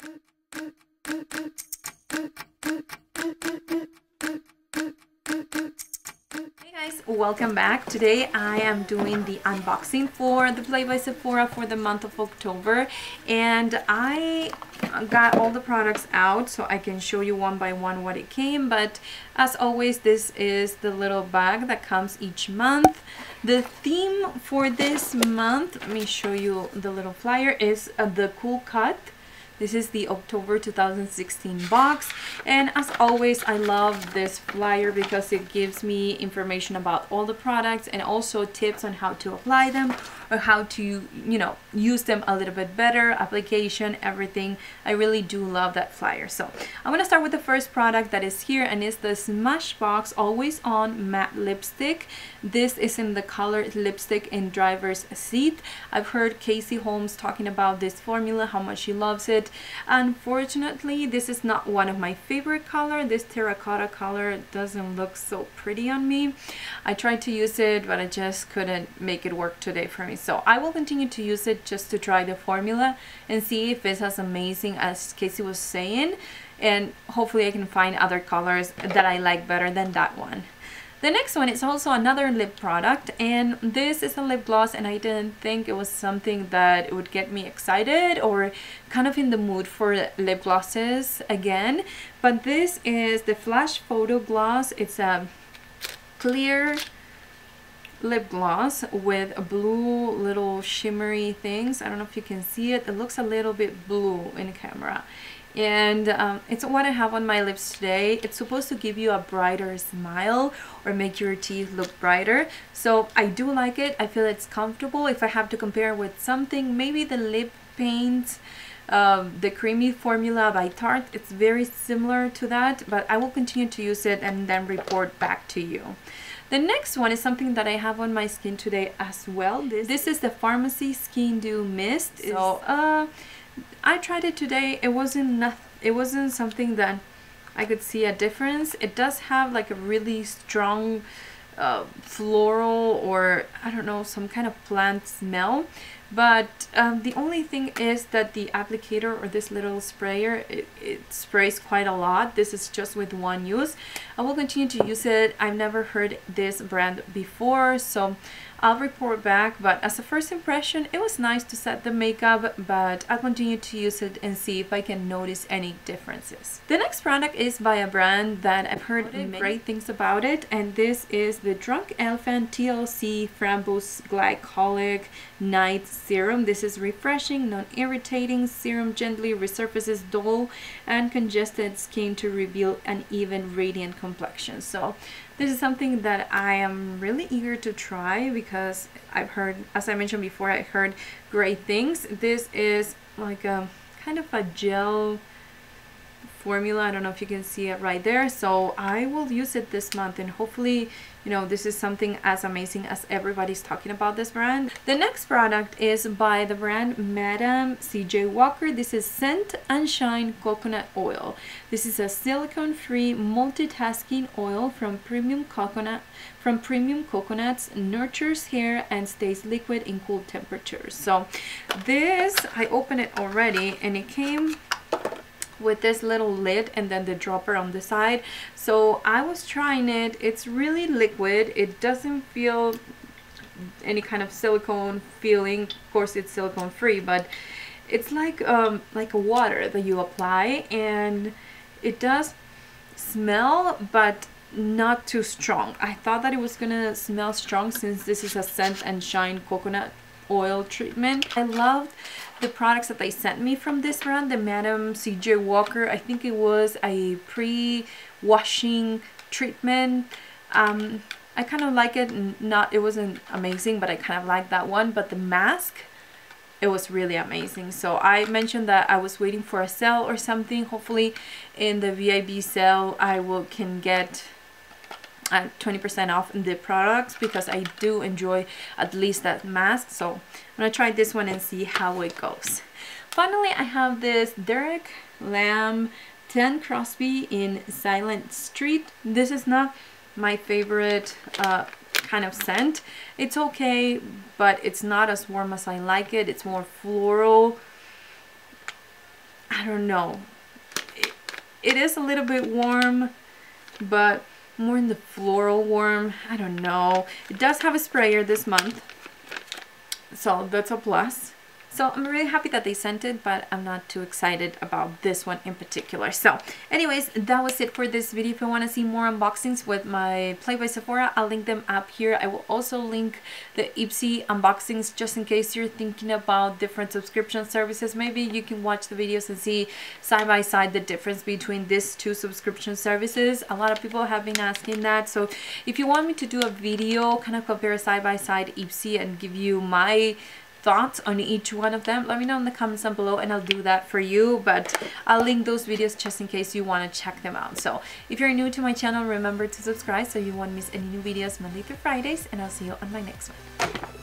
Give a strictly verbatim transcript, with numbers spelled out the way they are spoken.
Hey guys, welcome back. Today I am doing the unboxing for the Play by Sephora for the month of October, and I got all the products out so I can show you one by one what it came. But as always, this is the little bag that comes each month. The theme for this month, let me show you the little flyer, is uh, the Cool Cut. This is the October two thousand sixteen box, and as always I love this flyer because it gives me information about all the products and also tips on how to apply them or how to, you know, use them a little bit better, application, everything. I really do love that flyer. So I'm going to start with the first product that is here, and it's the Smashbox Always On Matte Lipstick. This is in the color Lipstick in Driver's Seat. I've heard Casey Holmes talking about this formula, how much she loves it. Unfortunately, this is not one of my favorite color. This terracotta color doesn't look so pretty on me. I tried to use it, but I just couldn't make it work today for me. So I will continue to use it just to try the formula and see if it's as amazing as Casey was saying, and hopefully I can find other colors that I like better than that one. The next one is also another lip product, and this is a lip gloss, and I didn't think it was something that would get me excited or kind of in the mood for lip glosses again. But this is the Flash Photo Gloss. It's a clear lip gloss with blue little shimmery things. I don't know if you can see it. It looks a little bit blue in camera. And um, it's what I have on my lips today. It's supposed to give you a brighter smile or make your teeth look brighter. So I do like it. I feel it's comfortable. If I have to compare with something, maybe the lip paint, um, the creamy formula by Tarte. It's very similar to that, but I will continue to use it and then report back to you. The next one is something that I have on my skin today as well. This, this is the Pharmacy Skin Dew Mist. So uh, I tried it today. It wasn't nothing. It wasn't something that I could see a difference. It does have like a really strong uh, floral, or I don't know, some kind of plant smell. But um, the only thing is that the applicator, or this little sprayer, it, it sprays quite a lot. This is just with one use. I will continue to use it. I've never heard this brand before, so I'll report back. But as a first impression, it was nice to set the makeup, but I'll continue to use it and see if I can notice any differences. The next product is by a brand that I've heard great things about it, and this is the Drunk Elephant T L C Framboose Glycolic Night Serum. This is refreshing, non-irritating serum, gently resurfaces dull and congested skin to reveal an even radiant complexion. So this is something that I am really eager to try because I've heard, as I mentioned before, I heard great things. This is like a kind of a gel formula. I don't know if you can see it right there. So I will use it this month, and hopefully, you know, this is something as amazing as everybody's talking about this brand. The next product is by the brand Madam C J Walker. This is Scent and Shine Coconut Oil. This is a silicone-free multitasking oil from premium coconut from premium coconuts, nurtures hair and stays liquid in cool temperatures. So this, I opened it already, and it came with this little lid and then the dropper on the side. So I was trying it. It's really liquid. It doesn't feel any kind of silicone feeling. Of course, it's silicone free, but it's like um like a water that you apply, and it does smell, but not too strong. I thought that it was gonna smell strong since this is a Scent and Shine coconut oil treatment. I loved the products that they sent me from this brand, the Madam C J Walker. I think it was a pre-washing treatment. Um, I kind of like it. Not, it wasn't amazing, but I kind of like that one. But the mask, it was really amazing. So I mentioned that I was waiting for a sale or something. Hopefully, in the V I B sale, I will can get twenty percent off the products because I do enjoy at least that mask. So I'm gonna try this one and see how it goes. Finally, I have this Derek Lamb ten Crosby in Silent Street. This is not my favorite uh, kind of scent. It's okay, but it's not as warm as I like it. It's more floral. I don't know. It, it is a little bit warm, but more in the floral warm. I don't know. It does have a sprayer this month, so that's a plus. So I'm really happy that they sent it, but I'm not too excited about this one in particular. So anyways, that was it for this video. If you want to see more unboxings with my Play by Sephora, I'll link them up here. I will also link the Ipsy unboxings just in case you're thinking about different subscription services. Maybe you can watch the videos and see side by side the difference between these two subscription services. A lot of people have been asking that. So if you want me to do a video, kind of compare side by side Ipsy and give you my thoughts on each one of them, let me know in the comments down below and I'll do that for you, but I'll link those videos just in case you want to check them out. So if you're new to my channel, remember to subscribe so you won't miss any new videos Monday through Fridays, and I'll see you on my next one.